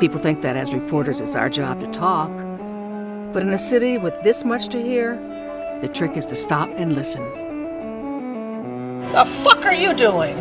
People think that as reporters it's our job to talk. But in a city with this much to hear, the trick is to stop and listen. The fuck are you doing?